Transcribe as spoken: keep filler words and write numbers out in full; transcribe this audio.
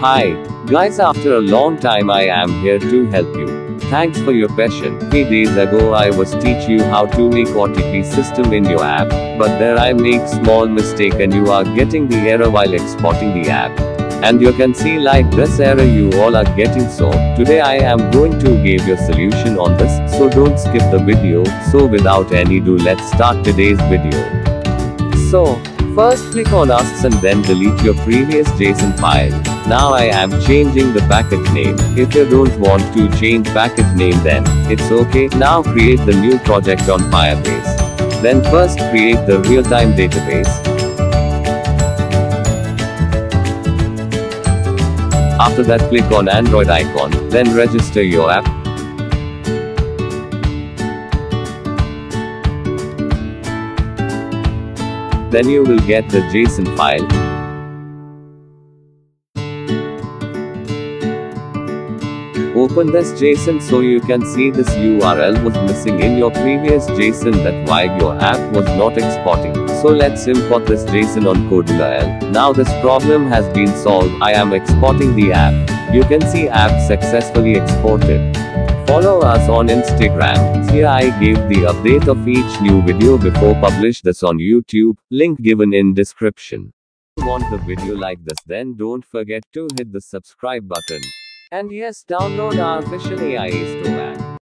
Hi, guys, after a long time I am here to help you. Thanks for your patience. Three days ago I was teach you how to make O T P system in your app, but there I make small mistake and you are getting the error while exporting the app. And you can see like this error you all are getting, so today I am going to give you a solution on this, so don't skip the video. So without any do, let's start today's video. So, first click on asks and then delete your previous JSON file. Now I am changing the package name. If you don't want to change package name then, it's okay. Now create the new project on Firebase. Then first create the real-time database. After that click on Android icon, then register your app. Then you will get the JSON file. Open this JSON so you can see this U R L was missing in your previous JSON, that why your app was not exporting. So let's import this JSON on Kodular. Now this problem has been solved. I am exporting the app. You can see app successfully exported. Follow us on Instagram. Here I gave the update of each new video before publish this on YouTube. Link given in description. If you want the video like this, then don't forget to hit the subscribe button. And yes, download our official AiaStore app.